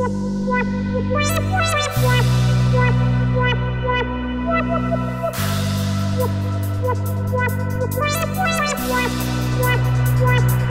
What?